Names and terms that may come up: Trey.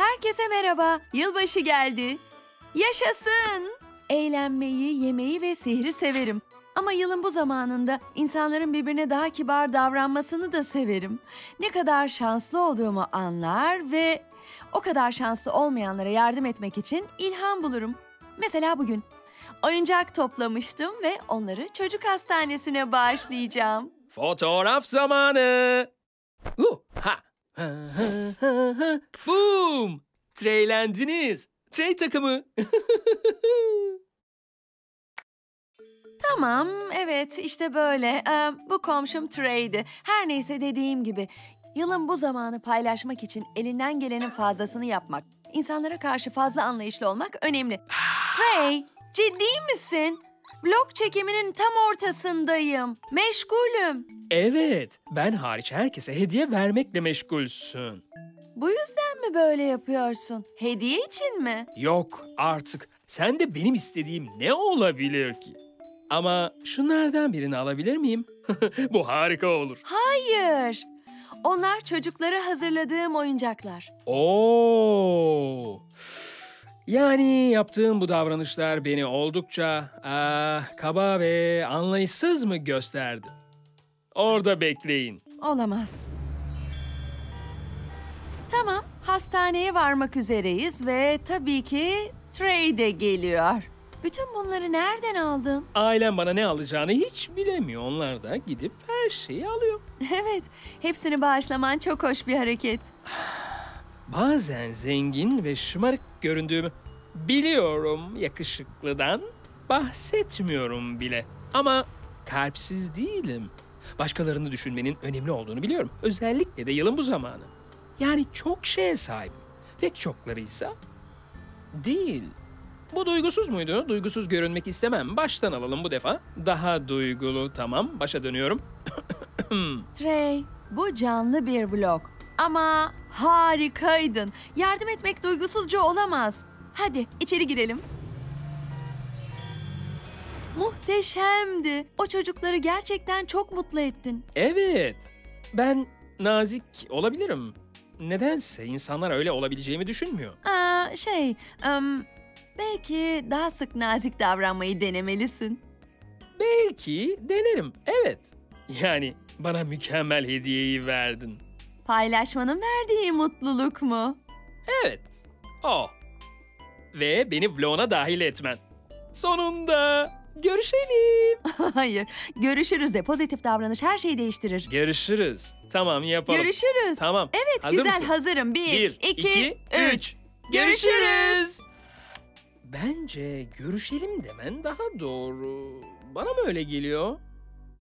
Herkese merhaba. Yılbaşı geldi. Yaşasın. Eğlenmeyi, yemeği ve sihri severim. Ama yılın bu zamanında insanların birbirine daha kibar davranmasını da severim. Ne kadar şanslı olduğumu anlar ve o kadar şanslı olmayanlara yardım etmek için ilham bulurum. Mesela bugün oyuncak toplamıştım ve onları çocuk hastanesine bağışlayacağım. Fotoğraf zamanı. Boom! Treylendiniz. Trey takımı. Tamam, evet işte böyle. Bu komşum Trey'di. Her neyse dediğim gibi, yılın bu zamanı paylaşmak için elinden gelenin fazlasını yapmak, insanlara karşı fazla anlayışlı olmak önemli. Trey, ciddi misin? Blok çekiminin tam ortasındayım. Meşgulüm. Evet, ben hariç herkese hediye vermekle meşgulsün. Bu yüzden mi böyle yapıyorsun? Hediye için mi? Yok artık. Sen de benim istediğim ne olabilir ki? Ama şunlardan birini alabilir miyim? Bu harika olur. Hayır. Onlar çocuklara hazırladığım oyuncaklar. Oo. Yani yaptığım bu davranışlar beni oldukça kaba ve anlayışsız mı gösterdi? Orada bekleyin. Olamaz. Tamam, hastaneye varmak üzereyiz ve tabii ki Trey de geliyor. Bütün bunları nereden aldın? Ailem bana ne alacağını hiç bilemiyor. Onlar da gidip her şeyi alıyor. Evet, hepsini bağışlaman çok hoş bir hareket. Bazen zengin ve şımarık göründüğümü biliyorum, yakışıklıdan bahsetmiyorum bile. Ama kalpsiz değilim. Başkalarını düşünmenin önemli olduğunu biliyorum. Özellikle de yılın bu zamanı. Yani çok şeye sahibim. Pek çoklarıysa değil. Bu duygusuz muydu? Duygusuz görünmek istemem. Baştan alalım bu defa. Daha duygulu, tamam. Başa dönüyorum. Trey, bu canlı bir vlog. Ama harikaydın. Yardım etmek duygusuzca olamaz. Hadi içeri girelim. Muhteşemdi. O çocukları gerçekten çok mutlu ettin. Evet. Ben nazik olabilirim. Nedense insanlar öyle olabileceğimi düşünmüyor. Belki daha sık nazik davranmayı denemelisin. Belki denerim, evet. Yani bana mükemmel hediyeyi verdin. Paylaşmanın verdiği mutluluk mu? Evet, o. Ve beni vloguna dahil etmen. Sonunda görüşelim. Hayır, görüşürüz de pozitif davranış her şeyi değiştirir. Görüşürüz. Tamam, yapalım. Görüşürüz. Tamam. Evet, hazır güzel mısın? Hazırım. Bir, iki, üç. Görüşürüz. Bence görüşelim demen daha doğru. Bana mı öyle geliyor?